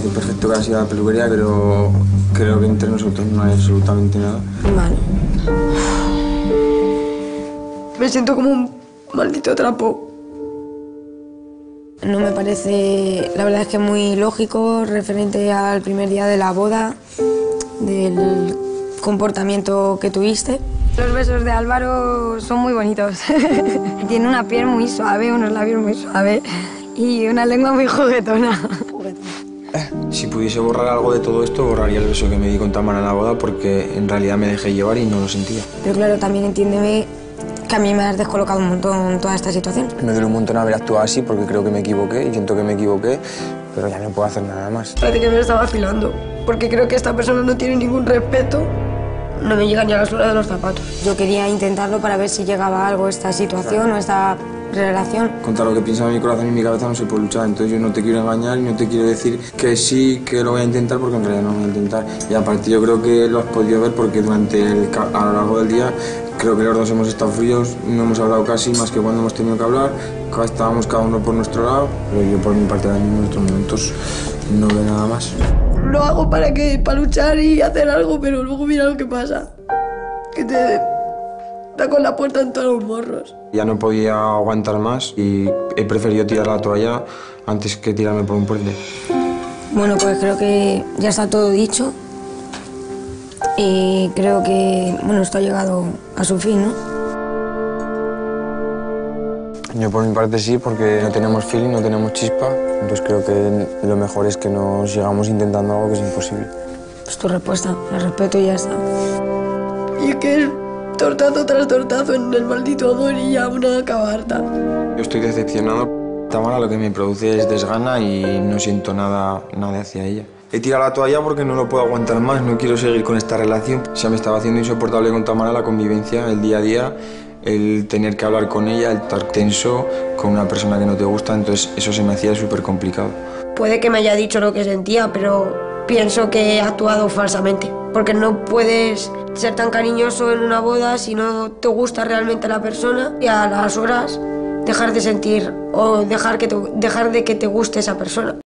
parece perfecto que has ido a la peluquería, pero creo que entre nosotros no hay absolutamente nada. Vale. Me siento como un maldito trapo. No me parece, la verdad es que muy lógico, referente al primer día de la boda, del comportamiento que tuviste. Los besos de Álvaro son muy bonitos. Tiene una piel muy suave, unos labios muy suaves y una lengua muy juguetona. Si pudiese borrar algo de todo esto, borraría el beso que me di con Tamara en la boda porque en realidad me dejé llevar y no lo sentía. Pero claro, también entiéndeme que a mí me has descolocado un montón toda esta situación. Me duele un montón haber actuado así porque creo que me equivoqué y siento que me equivoqué, pero ya no puedo hacer nada más. Parece que me lo estaba afilando porque creo que esta persona no tiene ningún respeto. No me llegan ni a la suela de los zapatos. Yo quería intentarlo para ver si llegaba a algo esta situación, claro, o esta relación. Contra lo que pensaba mi corazón y mi cabeza no se puede luchar, entonces yo no te quiero engañar y no te quiero decir que sí, que lo voy a intentar, porque en realidad no lo voy a intentar. Y aparte yo creo que lo has podido ver porque a lo largo del día creo que los dos hemos estado fríos, no hemos hablado casi más que cuando hemos tenido que hablar, estábamos cada uno por nuestro lado, pero yo por mi parte también en estos momentos no veo nada más. Lo hago para luchar y hacer algo, pero luego mira lo que pasa. Que te da con la puerta en todos los morros. Ya no podía aguantar más y he preferido tirar la toalla antes que tirarme por un puente. Bueno, pues creo que ya está todo dicho. Y creo que, bueno, esto ha llegado a su fin, ¿no? Yo por mi parte sí, porque no tenemos feeling, no tenemos chispa, entonces creo que lo mejor es que no sigamos intentando algo que es imposible. Pues tu respuesta, la respeto y ya está. Y es que es tortazo tras tortazo en el maldito amor y ya una acabarta. Yo estoy decepcionado. Tamara lo que me produce es desgana y no siento nada hacia ella. He tirado la toalla porque no lo puedo aguantar más, no quiero seguir con esta relación. Ya me estaba haciendo insoportable con Tamara la convivencia, el día a día, el tener que hablar con ella, el estar tenso con una persona que no te gusta, entonces eso se me hacía súper complicado. Puede que me haya dicho lo que sentía, pero pienso que he actuado falsamente, porque no puedes ser tan cariñoso en una boda si no te gusta realmente la persona y a las horas dejar de sentir o dejar de que te guste esa persona.